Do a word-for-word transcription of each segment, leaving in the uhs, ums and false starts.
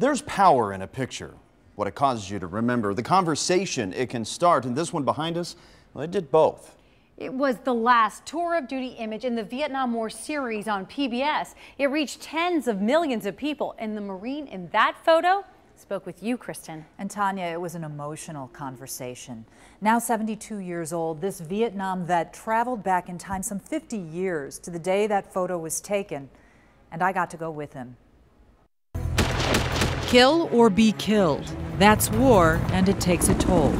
There's power in a picture, what it causes you to remember, the conversation it can start, and this one behind us, well, it did both. It was the last Tour of Duty image in the Vietnam War series on P B S. It reached tens of millions of people, and the Marine in that photo spoke with you, Kristen. And Tanya, it was an emotional conversation. Now seventy-two years old, this Vietnam vet traveled back in time some fifty years to the day that photo was taken, and I got to go with him. Kill or be killed. That's war, and it takes a toll.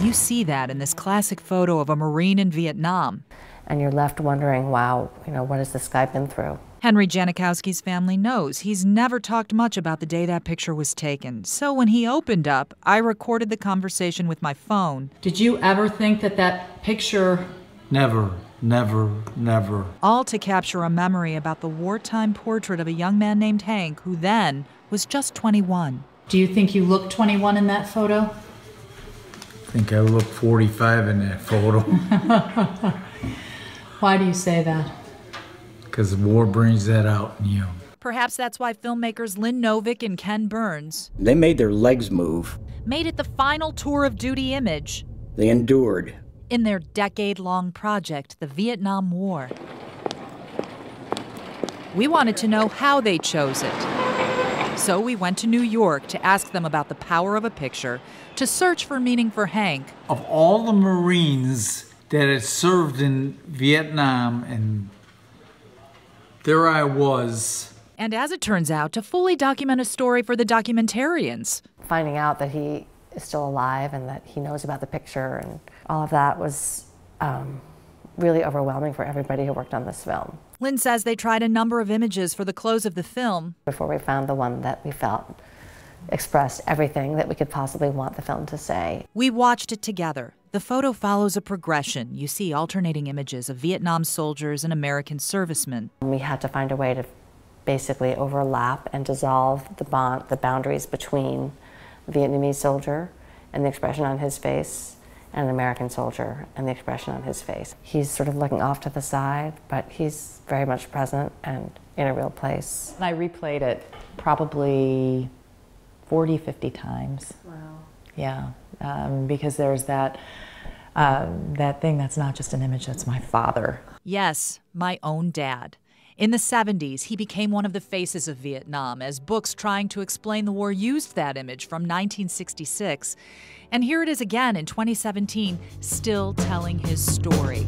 You see that in this classic photo of a Marine in Vietnam. And you're left wondering, wow, you know, what has this guy been through? Henry Januchowski's family knows he's never talked much about the day that picture was taken. So when he opened up, I recorded the conversation with my phone. Did you ever think that that picture... Never, never, never. All to capture a memory about the wartime portrait of a young man named Hank, who then was just twenty-one. Do you think you look twenty-one in that photo? I think I look forty-five in that photo. Why do you say that? Because war brings that out in you. Perhaps that's why filmmakers Lynn Novick and Ken Burns, they made their legs move, made it the final Tour of Duty image. They endured. In their decade-long project, the Vietnam War. We wanted to know how they chose it. So we went to New York to ask them about the power of a picture, to search for meaning for Hank. Of all the Marines that had served in Vietnam, and there I was. And as it turns out, to fully document a story for the documentarians. Finding out that he is still alive and that he knows about the picture and all of that was um, really overwhelming for everybody who worked on this film. Lynn says they tried a number of images for the close of the film before we found the one that we felt expressed everything that we could possibly want the film to say. We watched it together. The photo follows a progression. You see alternating images of Vietnam soldiers and American servicemen. We had to find a way to basically overlap and dissolve the bond, the boundaries between the Vietnamese soldier and the expression on his face and an American soldier and the expression on his face. He's sort of looking off to the side, but he's very much present and in a real place. And I replayed it probably forty, fifty times. Wow. Yeah, um, because there's that, uh, that thing that's not just an image, that's my father. Yes, my own dad. In the seventies, he became one of the faces of Vietnam as books trying to explain the war used that image from nineteen sixty-six. And here it is again in twenty seventeen, still telling his story.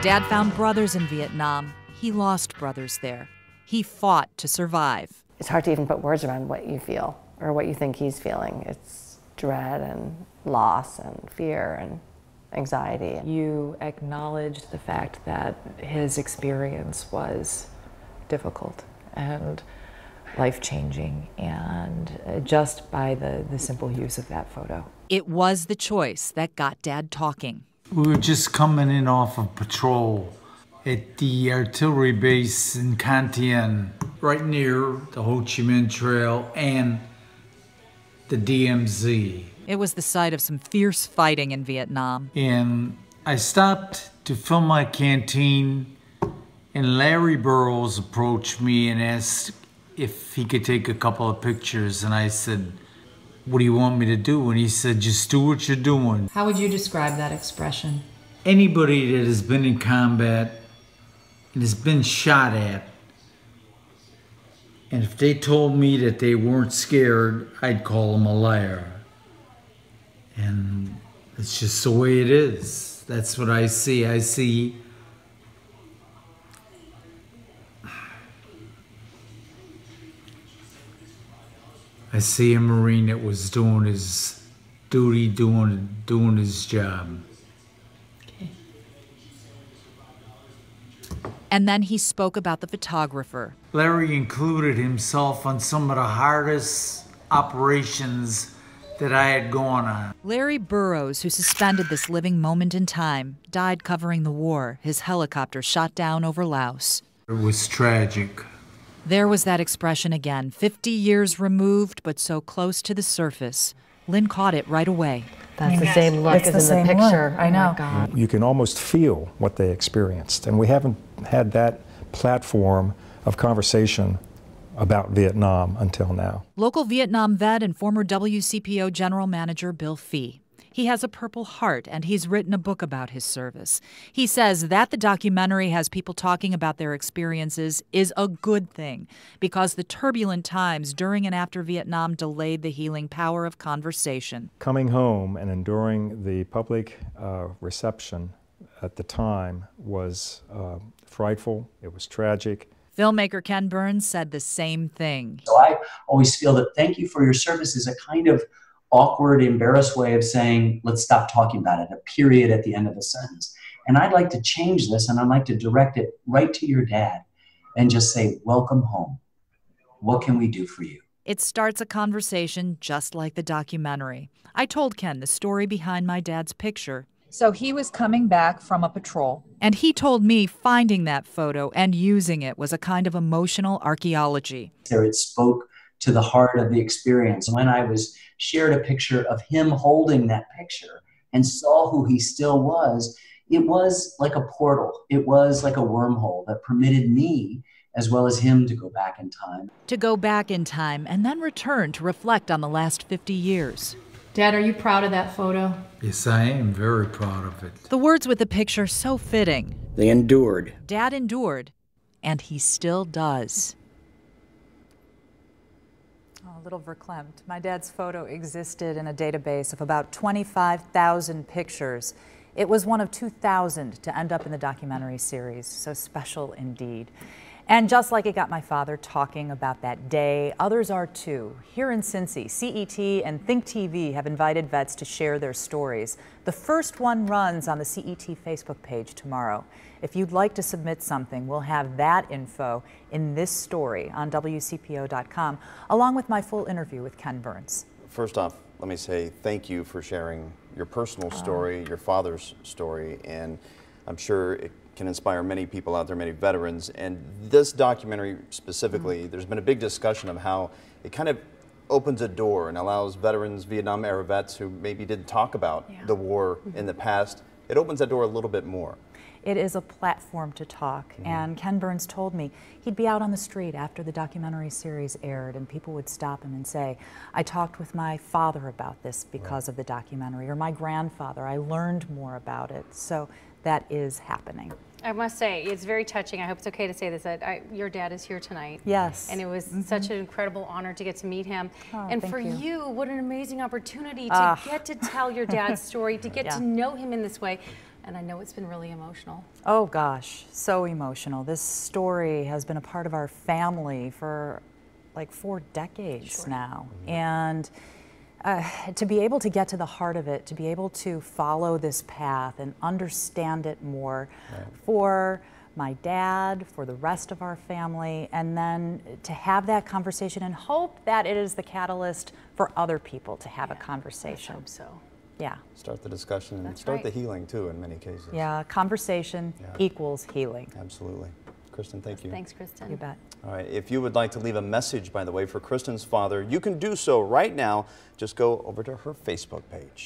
Dad found brothers in Vietnam. He lost brothers there. He fought to survive. It's hard to even put words around what you feel or what you think he's feeling. It's dread and loss and fear and anxiety. You acknowledged the fact that his experience was difficult and life-changing, and just by the, the simple use of that photo. It was the choice that got Dad talking. We were just coming in off of patrol at the artillery base in Cantien, right near the Ho Chi Minh Trail and the D M Z. It was the site of some fierce fighting in Vietnam. And I stopped to fill my canteen, and Larry Burrows approached me and asked if he could take a couple of pictures. And I said, what do you want me to do? And he said, just do what you're doing. How would you describe that expression? Anybody that has been in combat and has been shot at, and if they told me that they weren't scared, I'd call them a liar. And it's just the way it is. That's what I see. I see I see a Marine that was doing his duty, doing doing his job. Okay. And then he spoke about the photographer. Larry included himself on some of the hardest operations that I had gone on. Larry Burrows, who suspended this living moment in time, died covering the war, his helicopter shot down over Laos. It was tragic. There was that expression again, fifty years removed, but so close to the surface. Lynn caught it right away. That's the same look it's as the in the picture. Look. I know. Oh my God. You can almost feel what they experienced. And we haven't had that platform of conversation about Vietnam until now. Local Vietnam vet and former W C P O general manager Bill Fee. He has a Purple Heart, and he's written a book about his service. He says that the documentary has people talking about their experiences is a good thing, because the turbulent times during and after Vietnam delayed the healing power of conversation. Coming home and enduring the public uh, reception at the time was uh, frightful. It was tragic. Filmmaker Ken Burns said the same thing. So I always feel that thank you for your service is a kind of awkward, embarrassed way of saying, let's stop talking about it, a period at the end of a sentence. And I'd like to change this, and I'd like to direct it right to your dad and just say, welcome home. What can we do for you? It starts a conversation just like the documentary. I told Ken the story behind my dad's picture. So he was coming back from a patrol. And he told me finding that photo and using it was a kind of emotional archaeology. There it spoke to the heart of the experience. When I was shared a picture of him holding that picture and saw who he still was, it was like a portal. It was like a wormhole that permitted me, as well as him, to go back in time. To go back in time and then return to reflect on the last fifty years. Dad, are you proud of that photo? Yes, I am very proud of it. The words with the picture so fitting. They endured. Dad endured, and he still does. A little verklempt. My dad's photo existed in a database of about twenty-five thousand pictures. It was one of two thousand to end up in the documentary series, so special indeed. And just like it got my father talking about that day, others are too. Here in Cincy, C E T and Think T V have invited vets to share their stories. The first one runs on the C E T Facebook page tomorrow. If you'd like to submit something, we'll have that info in this story on W C P O dot com, along with my full interview with Ken Burns. First off, let me say thank you for sharing your personal story, um, your father's story, and I'm sure it can inspire many people out there, many veterans. And this documentary specifically, mm-hmm. there's been a big discussion of how it kind of opens a door and allows veterans, Vietnam era vets who maybe didn't talk about yeah. the war mm-hmm. in the past, it opens that door a little bit more. It is a platform to talk, mm-hmm. and Ken Burns told me he'd be out on the street after the documentary series aired, and people would stop him and say, I talked with my father about this because right. of the documentary, or my grandfather, I learned more about it. So that is happening. I must say, it's very touching. I hope it's okay to say this, that I, your dad is here tonight. Yes. And it was mm-hmm. such an incredible honor to get to meet him. Oh, and for you. you, what an amazing opportunity to uh. get to tell your dad's story, to get yeah. to know him in this way. And I know it's been really emotional. Oh gosh, so emotional. This story has been a part of our family for like four decades sure. now. Mm-hmm. And uh, to be able to get to the heart of it, to be able to follow this path and understand it more right. for my dad, for the rest of our family, and then to have that conversation and hope that it is the catalyst for other people to have yeah, a conversation. I hope so. Yeah. Start the discussion and That's start right. the healing too in many cases. Yeah, conversation yeah. equals healing. Absolutely. Kristen, thank you. Thanks, Kristen. You bet. All right, if you would like to leave a message, by the way, for Kristen's father, you can do so right now. Just go over to her Facebook page.